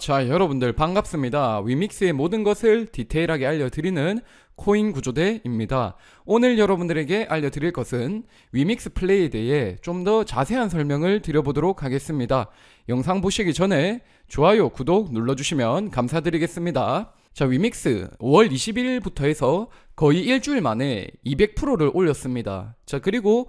자, 여러분들 반갑습니다. 위믹스의 모든 것을 디테일하게 알려드리는 코인 구조대입니다. 오늘 여러분들에게 알려드릴 것은 위믹스 플레이에 대해 좀 더 자세한 설명을 드려보도록 하겠습니다. 영상 보시기 전에 좋아요, 구독 눌러주시면 감사드리겠습니다. 자, 위믹스 5월 21일부터 해서 거의 일주일 만에 200%를 올렸습니다. 자, 그리고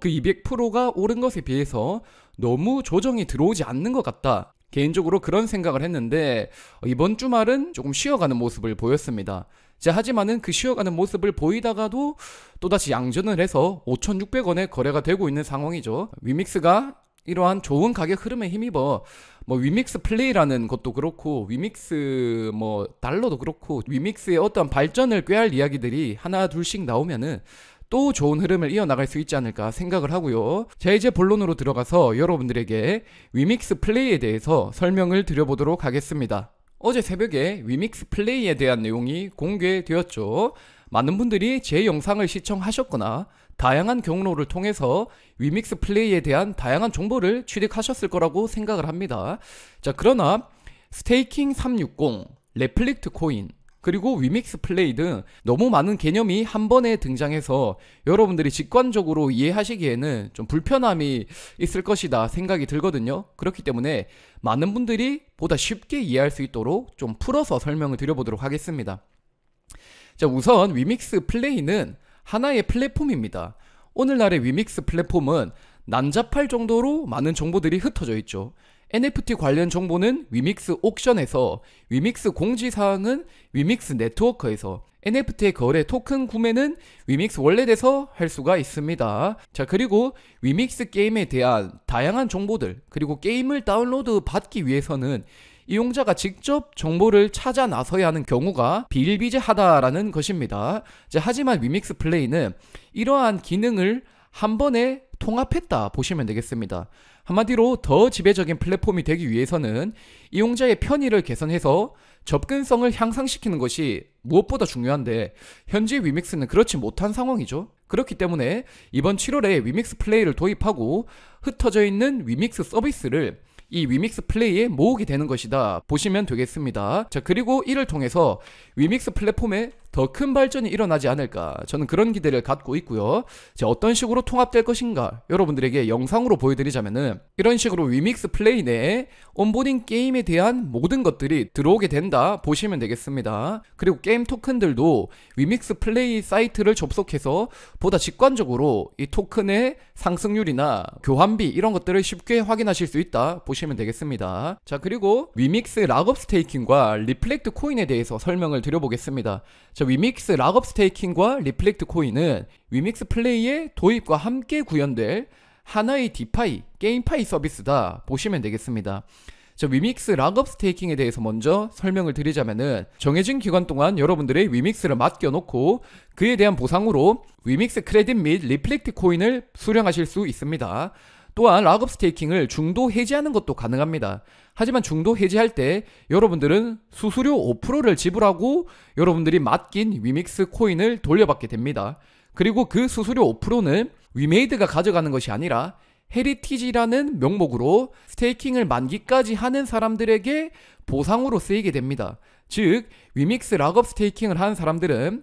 그 200%가 오른 것에 비해서 너무 조정이 들어오지 않는 것 같다. 개인적으로 그런 생각을 했는데 이번 주말은 조금 쉬어가는 모습을 보였습니다. 자, 하지만은 그 쉬어가는 모습을 보이다가도 또다시 양전을 해서 5,600원에 거래가 되고 있는 상황이죠. 위믹스가 이러한 좋은 가격 흐름에 힘입어 위믹스 플레이라는 것도 그렇고 위믹스 달러도 그렇고 위믹스의 어떤 발전을 꾀할 이야기들이 하나 둘씩 나오면은 또 좋은 흐름을 이어나갈 수 있지 않을까 생각을 하고요. 자, 이제 본론으로 들어가서 여러분들에게 위믹스 플레이에 대해서 설명을 드려보도록 하겠습니다. 어제 새벽에 위믹스 플레이에 대한 내용이 공개되었죠. 많은 분들이 제 영상을 시청하셨거나 다양한 경로를 통해서 위믹스 플레이에 대한 다양한 정보를 취득하셨을 거라고 생각을 합니다. 자, 그러나 스테이킹 360, 레플렉트 코인, 그리고 위믹스 플레이 등 너무 많은 개념이 한 번에 등장해서 여러분들이 직관적으로 이해하시기에는 좀 불편함이 있을 것이다 생각이 들거든요. 그렇기 때문에 많은 분들이 보다 쉽게 이해할 수 있도록 좀 풀어서 설명을 드려보도록 하겠습니다. 자, 우선 위믹스 플레이는 하나의 플랫폼입니다. 오늘날의 위믹스 플랫폼은 난잡할 정도로 많은 정보들이 흩어져 있죠. NFT 관련 정보는 위믹스 옥션에서, 위믹스 공지사항은 위믹스 네트워크에서, NFT의 거래 토큰 구매는 위믹스 월렛에서 할 수가 있습니다. 자, 그리고 위믹스 게임에 대한 다양한 정보들, 그리고 게임을 다운로드 받기 위해서는 이용자가 직접 정보를 찾아 나서야 하는 경우가 비일비재하다라는 것입니다. 자, 하지만 위믹스 플레이는 이러한 기능을 한 번에 통합했다 보시면 되겠습니다. 한마디로 더 지배적인 플랫폼이 되기 위해서는 이용자의 편의를 개선해서 접근성을 향상시키는 것이 무엇보다 중요한데 현재 위믹스는 그렇지 못한 상황이죠. 그렇기 때문에 이번 7월에 위믹스 플레이를 도입하고 흩어져 있는 위믹스 서비스를 이 위믹스 플레이에 모으게 되는 것이다 보시면 되겠습니다. 자, 그리고 이를 통해서 위믹스 플랫폼에 더 큰 발전이 일어나지 않을까, 저는 그런 기대를 갖고 있고요. 자, 어떤 식으로 통합될 것인가 여러분들에게 영상으로 보여드리자면은 이런 식으로 위믹스 플레이 내에 온보딩 게임에 대한 모든 것들이 들어오게 된다 보시면 되겠습니다. 그리고 게임 토큰들도 위믹스 플레이 사이트를 접속해서 보다 직관적으로 이 토큰의 상승률이나 교환비 이런 것들을 쉽게 확인하실 수 있다 보시면 되겠습니다. 자, 그리고 위믹스 락업 스테이킹과 리플렉트 코인에 대해서 설명을 드려보겠습니다. 자, 위믹스 락업 스테이킹과 리플렉트 코인은 위믹스 플레이의 도입과 함께 구현될 하나의 디파이, 게임파이 서비스다 보시면 되겠습니다. 자, 위믹스 락업 스테이킹에 대해서 먼저 설명을 드리자면은 정해진 기간 동안 여러분들의 위믹스를 맡겨놓고 그에 대한 보상으로 위믹스 크레딧 및 리플렉트 코인을 수령하실 수 있습니다. 또한 락업 스테이킹을 중도 해지하는 것도 가능합니다. 하지만 중도 해지할 때 여러분들은 수수료 5%를 지불하고 여러분들이 맡긴 위믹스 코인을 돌려받게 됩니다. 그리고 그 수수료 5%는 위메이드가 가져가는 것이 아니라 헤리티지라는 명목으로 스테이킹을 만기까지 하는 사람들에게 보상으로 쓰이게 됩니다. 즉, 위믹스 락업 스테이킹을 한 사람들은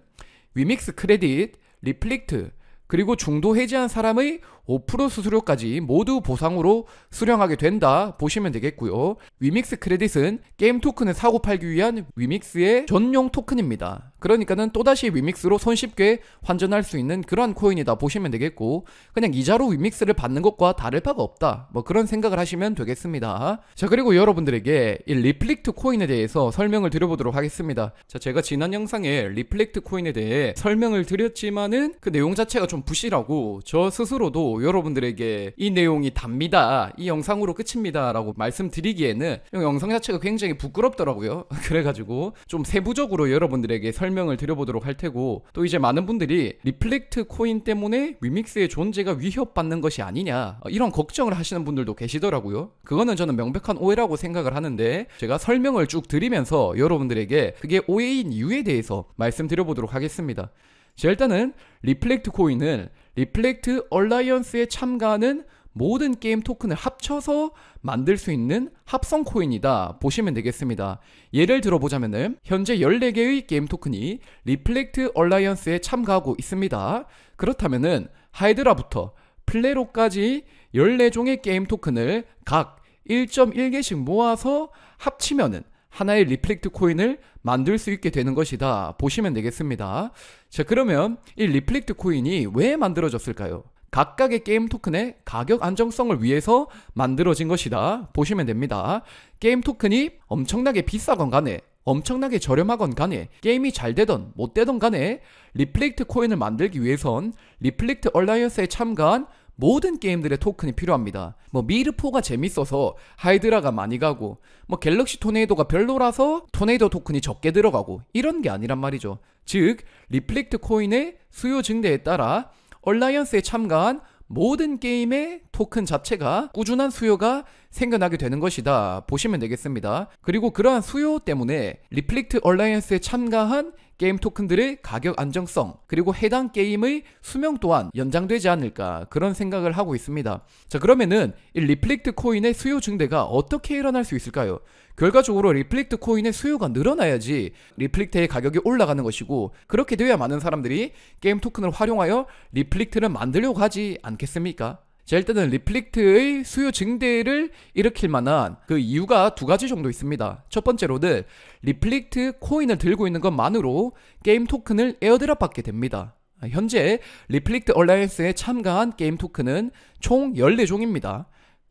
위믹스 크레딧, 리플렉트, 그리고 중도 해지한 사람의 5% 수수료까지 모두 보상으로 수령하게 된다 보시면 되겠고요. 위믹스 크레딧은 게임 토큰을 사고 팔기 위한 위믹스의 전용 토큰입니다. 그러니까는 또다시 위믹스로 손쉽게 환전할 수 있는 그러한 코인이다 보시면 되겠고, 그냥 이자로 위믹스를 받는 것과 다를 바가 없다 그런 생각을 하시면 되겠습니다. 자, 그리고 여러분들에게 이 리플렉트 코인에 대해서 설명을 드려보도록 하겠습니다. 자, 제가 지난 영상에 리플렉트 코인에 대해 설명을 드렸지만은 그 내용 자체가 좀 부실하고 저 스스로도 여러분들에게 이 내용이 답니다, 이 영상으로 끝입니다 라고 말씀드리기에는 영상 자체가 굉장히 부끄럽더라고요. 그래가지고 좀 세부적으로 여러분들에게 설명을 드려보도록 할 테고, 또 이제 많은 분들이 리플렉트 코인 때문에 위믹스의 존재가 위협받는 것이 아니냐 이런 걱정을 하시는 분들도 계시더라고요. 그거는 저는 명백한 오해라고 생각을 하는데 제가 설명을 쭉 드리면서 여러분들에게 그게 오해인 이유에 대해서 말씀드려보도록 하겠습니다. 자, 일단은 리플렉트 코인은 리플렉트 얼라이언스에 참가하는 모든 게임 토큰을 합쳐서 만들 수 있는 합성 코인이다 보시면 되겠습니다. 예를 들어보자면은 현재 14개의 게임 토큰이 리플렉트 얼라이언스에 참가하고 있습니다. 그렇다면은 하이드라부터 플레로까지 14종의 게임 토큰을 각 1.1개씩 모아서 합치면은 하나의 리플렉트 코인을 만들 수 있게 되는 것이다 보시면 되겠습니다. 자, 그러면 이 리플렉트 코인이 왜 만들어졌을까요? 각각의 게임 토큰의 가격 안정성을 위해서 만들어진 것이다 보시면 됩니다. 게임 토큰이 엄청나게 비싸건 간에 엄청나게 저렴하건 간에 게임이 잘 되던 못 되던 간에 리플렉트 코인을 만들기 위해선 리플렉트 얼라이언스에 참가한 모든 게임들의 토큰이 필요합니다. 뭐 미르포가 재밌어서 하이드라가 많이 가고 뭐 갤럭시 토네이도가 별로라서 토네이도 토큰이 적게 들어가고 이런 게 아니란 말이죠. 즉 리플렉트 코인의 수요 증대에 따라 얼라이언스에 참가한 모든 게임의 토큰 자체가 꾸준한 수요가 생겨나게 되는 것이다 보시면 되겠습니다. 그리고 그러한 수요 때문에 리플렉트 얼라이언스에 참가한 게임 토큰들의 가격 안정성 그리고 해당 게임의 수명 또한 연장되지 않을까 그런 생각을 하고 있습니다. 자, 그러면은 이 리플렉트 코인의 수요 증대가 어떻게 일어날 수 있을까요? 결과적으로 리플렉트 코인의 수요가 늘어나야지 리플렉트의 가격이 올라가는 것이고 그렇게 돼야 많은 사람들이 게임 토큰을 활용하여 리플렉트를 만들려고 하지 않겠습니까? 자, 일단은 리플렉트의 수요 증대를 일으킬 만한 그 이유가 두 가지 정도 있습니다. 첫 번째로는 리플렉트 코인을 들고 있는 것만으로 게임 토큰을 에어드랍 받게 됩니다. 현재 리플렉트 얼라이언스에 참가한 게임 토큰은 총 14종입니다.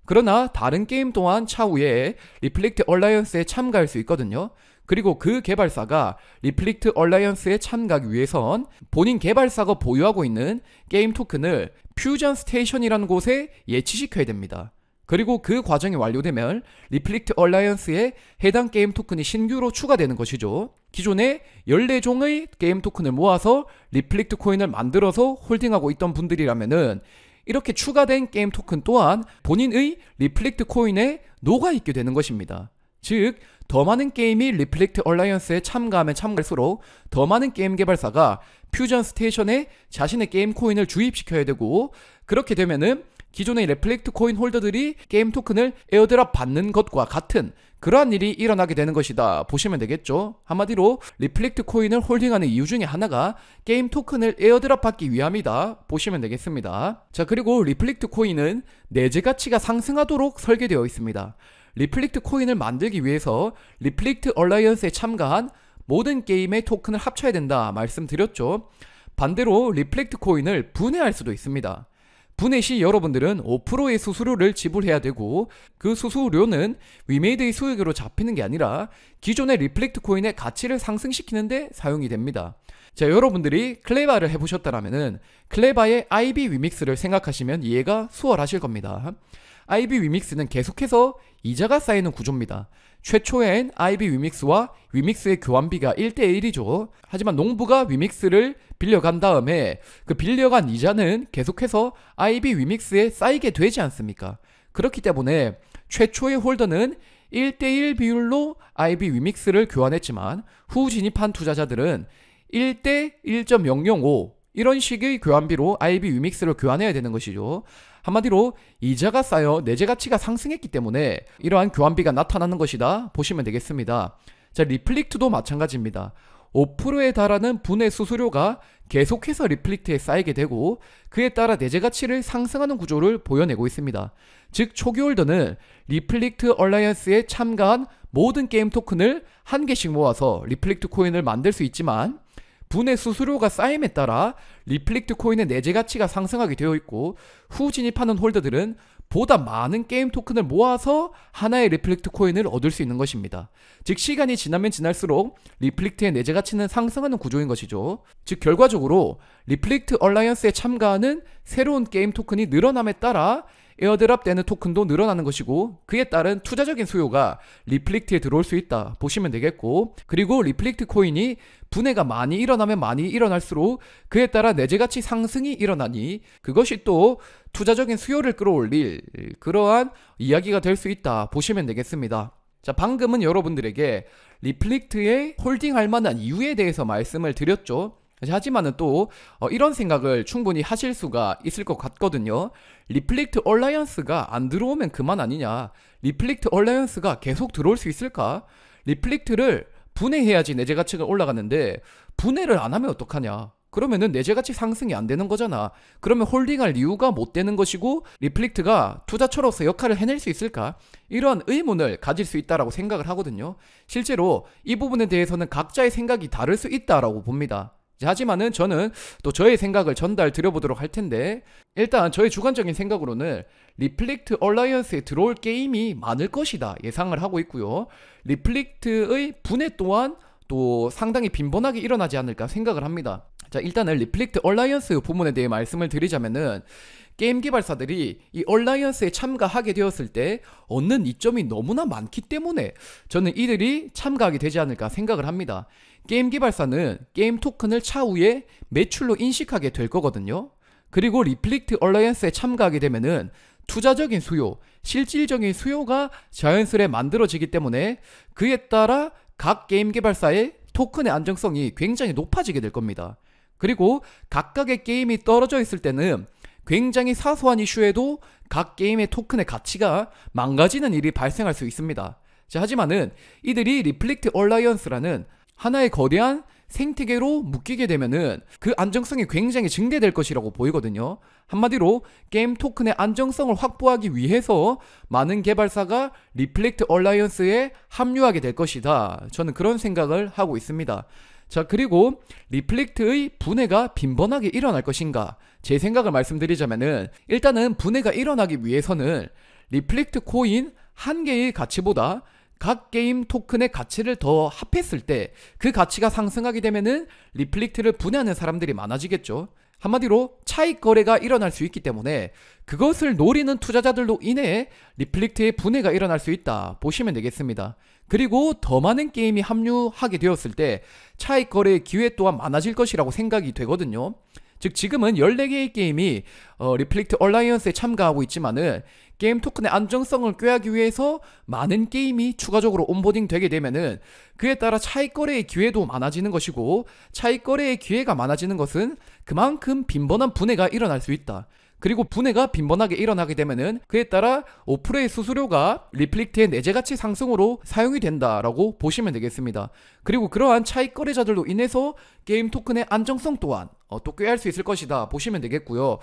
그러나 다른 게임 또한 차후에 리플렉트 얼라이언스에 참가할 수 있거든요. 그리고 그 개발사가 리플렉트 얼라이언스에 참가하기 위해선 본인 개발사가 보유하고 있는 게임 토큰을 퓨전 스테이션이라는 곳에 예치시켜야 됩니다. 그리고 그 과정이 완료되면 리플렉트 얼라이언스에 해당 게임 토큰이 신규로 추가되는 것이죠. 기존에 14종의 게임 토큰을 모아서 리플렉트 코인을 만들어서 홀딩하고 있던 분들이라면은 이렇게 추가된 게임 토큰 또한 본인의 리플렉트 코인에 녹아있게 되는 것입니다. 즉, 더 많은 게임이 리플렉트 얼라이언스에 참가하면 참가할수록 더 많은 게임 개발사가 퓨전 스테이션에 자신의 게임 코인을 주입시켜야 되고 그렇게 되면은 기존의 리플렉트 코인 홀더들이 게임 토큰을 에어드랍 받는 것과 같은 그러한 일이 일어나게 되는 것이다 보시면 되겠죠. 한마디로 리플렉트 코인을 홀딩하는 이유 중에 하나가 게임 토큰을 에어드랍 받기 위함이다 보시면 되겠습니다. 자, 그리고 리플렉트 코인은 내재 가치가 상승하도록 설계되어 있습니다. 리플렉트 코인을 만들기 위해서 리플렉트 얼라이언스에 참가한 모든 게임의 토큰을 합쳐야 된다 말씀드렸죠. 반대로 리플렉트 코인을 분해할 수도 있습니다. 분해 시 여러분들은 5%의 수수료를 지불해야 되고 그 수수료는 위메이드의 수익으로 잡히는 게 아니라 기존의 리플렉트 코인의 가치를 상승시키는 데 사용이 됩니다. 자, 여러분들이 클레바를 해보셨다라면은 클레바의 IB 위믹스를 생각하시면 이해가 수월하실 겁니다. IB 위믹스는 계속해서 이자가 쌓이는 구조입니다. 최초엔 IB 위믹스와 위믹스의 교환비가 1:1이죠. 하지만 농부가 위믹스를 빌려간 다음에 그 빌려간 이자는 계속해서 IB 위믹스에 쌓이게 되지 않습니까? 그렇기 때문에 최초의 홀더는 1:1 비율로 IB 위믹스를 교환했지만 후 진입한 투자자들은 1:1.005 이런 식의 교환비로 IB 위믹스를 교환해야 되는 것이죠. 한마디로 이자가 쌓여 내재 가치가 상승했기 때문에 이러한 교환비가 나타나는 것이다 보시면 되겠습니다. 자, 리플렉트도 마찬가지입니다. 5%에 달하는 분해 수수료가 계속해서 리플렉트에 쌓이게 되고 그에 따라 내재 가치를 상승하는 구조를 보여내고 있습니다. 즉 초기 홀더는 리플렉트 얼라이언스에 참가한 모든 게임 토큰을 한 개씩 모아서 리플렉트 코인을 만들 수 있지만 분해 수수료가 쌓임에 따라 리플렉트 코인의 내재 가치가 상승하게 되어 있고 후 진입하는 홀더들은 보다 많은 게임 토큰을 모아서 하나의 리플렉트 코인을 얻을 수 있는 것입니다. 즉 시간이 지나면 지날수록 리플렉트의 내재 가치는 상승하는 구조인 것이죠. 즉 결과적으로 리플렉트 얼라이언스에 참가하는 새로운 게임 토큰이 늘어남에 따라 에어드랍 되는 토큰도 늘어나는 것이고 그에 따른 투자적인 수요가 리플렉트에 들어올 수 있다 보시면 되겠고 그리고 리플렉트 코인이 분해가 많이 일어나면 많이 일어날수록 그에 따라 내재가치 상승이 일어나니 그것이 또 투자적인 수요를 끌어올릴 그러한 이야기가 될 수 있다 보시면 되겠습니다. 자, 방금은 여러분들에게 리플렉트에 홀딩할 만한 이유에 대해서 말씀을 드렸죠. 하지만은 또 이런 생각을 충분히 하실 수가 있을 것 같거든요. 리플렉트 얼라이언스가 안 들어오면 그만 아니냐, 리플렉트 얼라이언스가 계속 들어올 수 있을까, 리플렉트를 분해해야지 내재 가치가 올라가는데 분해를 안 하면 어떡하냐, 그러면은 내재 가치 상승이 안 되는 거잖아. 그러면 홀딩할 이유가 못 되는 것이고 리플렉트가 투자처로서 역할을 해낼 수 있을까? 이런 의문을 가질 수 있다라고 생각을 하거든요. 실제로 이 부분에 대해서는 각자의 생각이 다를 수 있다라고 봅니다. 하지만은 저는 또 저의 생각을 전달 드려보도록 할 텐데, 일단 저의 주관적인 생각으로는 리플렉트 얼라이언스에 들어올 게임이 많을 것이다 예상을 하고 있고요. 리플렉트의 분해 또한 또 상당히 빈번하게 일어나지 않을까 생각을 합니다. 자, 일단은 리플렉트 얼라이언스 부분에 대해 말씀을 드리자면은 게임 개발사들이 이 얼라이언스에 참가하게 되었을 때 얻는 이점이 너무나 많기 때문에 저는 이들이 참가하게 되지 않을까 생각을 합니다. 게임 개발사는 게임 토큰을 차후에 매출로 인식하게 될 거거든요. 그리고 리플렉트 얼라이언스에 참가하게 되면은 투자적인 수요, 실질적인 수요가 자연스레 만들어지기 때문에 그에 따라 각 게임 개발사의 토큰의 안정성이 굉장히 높아지게 될 겁니다. 그리고 각각의 게임이 떨어져 있을 때는 굉장히 사소한 이슈에도 각 게임의 토큰의 가치가 망가지는 일이 발생할 수 있습니다. 자, 하지만은 이들이 리플렉트 얼라이언스라는 하나의 거대한 생태계로 묶이게 되면은 그 안정성이 굉장히 증대될 것이라고 보이거든요. 한마디로 게임 토큰의 안정성을 확보하기 위해서 많은 개발사가 리플렉트 얼라이언스에 합류하게 될 것이다. 저는 그런 생각을 하고 있습니다. 자, 그리고 리플렉트의 분해가 빈번하게 일어날 것인가? 제 생각을 말씀드리자면은 일단은 분해가 일어나기 위해서는 리플렉트 코인 한 개의 가치보다 각 게임 토큰의 가치를 더 합했을 때 그 가치가 상승하게 되면은 리플렉트를 분해하는 사람들이 많아지겠죠. 한마디로 차익 거래가 일어날 수 있기 때문에 그것을 노리는 투자자들로 인해 리플렉트의 분해가 일어날 수 있다 보시면 되겠습니다. 그리고 더 많은 게임이 합류하게 되었을 때 차익 거래의 기회 또한 많아질 것이라고 생각이 되거든요. 즉 지금은 14개의 게임이 리플렉트 얼라이언스에 참가하고 있지만은 게임 토큰의 안정성을 꾀하기 위해서 많은 게임이 추가적으로 온보딩 되게 되면은 그에 따라 차익 거래의 기회도 많아지는 것이고, 차익 거래의 기회가 많아지는 것은 그만큼 빈번한 분해가 일어날 수 있다. 그리고 분해가 빈번하게 일어나게 되면은 그에 따라 5%의 수수료가 리플렉트의 내재가치 상승으로 사용이 된다라고 보시면 되겠습니다. 그리고 그러한 차익 거래자들로 인해서 게임 토큰의 안정성 또한 또 꾀할 수 있을 것이다 보시면 되겠고요.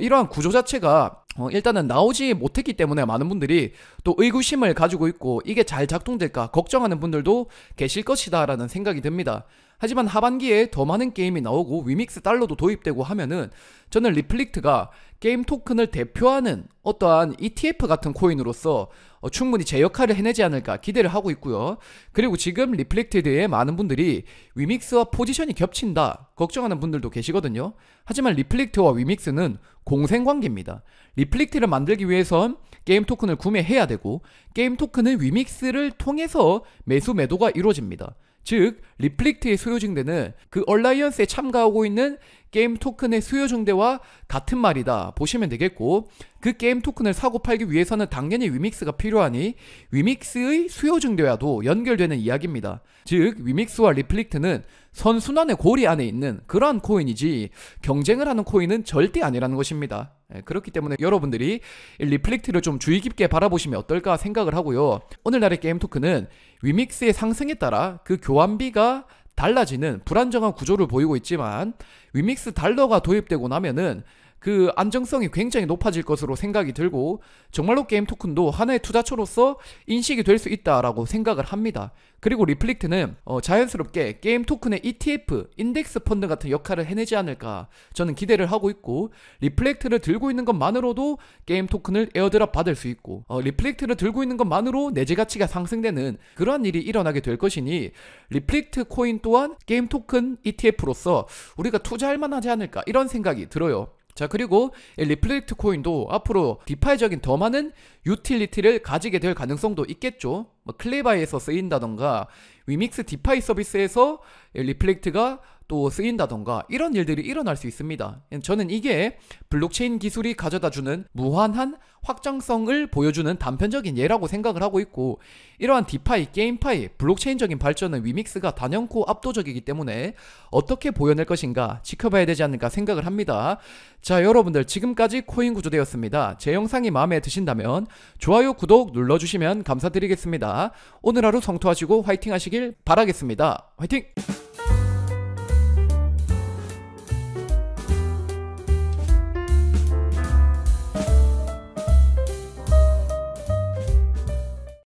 이러한 구조 자체가 일단은 나오지 못했기 때문에 많은 분들이 또 의구심을 가지고 있고 이게 잘 작동될까 걱정하는 분들도 계실 것이다 라는 생각이 듭니다. 하지만 하반기에 더 많은 게임이 나오고 위믹스 달러도 도입되고 하면은 저는 리플렉트가 게임 토큰을 대표하는 어떠한 ETF 같은 코인으로서 충분히 제 역할을 해내지 않을까 기대를 하고 있고요. 그리고 지금 리플렉트에 대해 많은 분들이 위믹스와 포지션이 겹친다 걱정하는 분들도 계시거든요. 하지만 리플렉트와 위믹스는 공생관계입니다. 리플렉트를 만들기 위해선 게임 토큰을 구매해야 되고 게임 토큰은 위믹스를 통해서 매수 매도가 이루어집니다. 즉 리플렉트의 수요 증대는 그 얼라이언스에 참가하고 있는 게임 토큰의 수요 증대와 같은 말이다 보시면 되겠고, 그 게임 토큰을 사고 팔기 위해서는 당연히 위믹스가 필요하니 위믹스의 수요 증대와도 연결되는 이야기입니다. 즉 위믹스와 리플렉트는 선순환의 고리 안에 있는 그러한 코인이지 경쟁을 하는 코인은 절대 아니라는 것입니다. 그렇기 때문에 여러분들이 리플렉트를 좀 주의 깊게 바라보시면 어떨까 생각을 하고요. 오늘날의 게임 토큰은 위믹스의 상승에 따라 그 교환비가 달라지는 불안정한 구조를 보이고 있지만 위믹스 달러가 도입되고 나면은 그 안정성이 굉장히 높아질 것으로 생각이 들고 정말로 게임 토큰도 하나의 투자처로서 인식이 될 수 있다라고 생각을 합니다. 그리고 리플렉트는 자연스럽게 게임 토큰의 ETF, 인덱스 펀드 같은 역할을 해내지 않을까 저는 기대를 하고 있고, 리플렉트를 들고 있는 것만으로도 게임 토큰을 에어드랍 받을 수 있고 리플렉트를 들고 있는 것만으로 내재 가치가 상승되는 그러한 일이 일어나게 될 것이니 리플렉트 코인 또한 게임 토큰 ETF로서 우리가 투자할 만하지 않을까 이런 생각이 들어요. 자, 그리고 리플렉트 코인도 앞으로 디파이적인 더 많은 유틸리티를 가지게 될 가능성도 있겠죠. 뭐 클레바이에서 쓰인다던가 위믹스 디파이 서비스에서 리플렉트가 또 쓰인다던가 이런 일들이 일어날 수 있습니다. 저는 이게 블록체인 기술이 가져다주는 무한한 확장성을 보여주는 단편적인 예라고 생각을 하고 있고, 이러한 디파이, 게임파이, 블록체인적인 발전은 위믹스가 단연코 압도적이기 때문에 어떻게 보여낼 것인가 지켜봐야 되지 않을까 생각을 합니다. 자, 여러분들 지금까지 코인구조대였습니다. 제 영상이 마음에 드신다면 좋아요, 구독 눌러주시면 감사드리겠습니다. 오늘 하루 성투하시고 화이팅 하시길 바라겠습니다. 화이팅!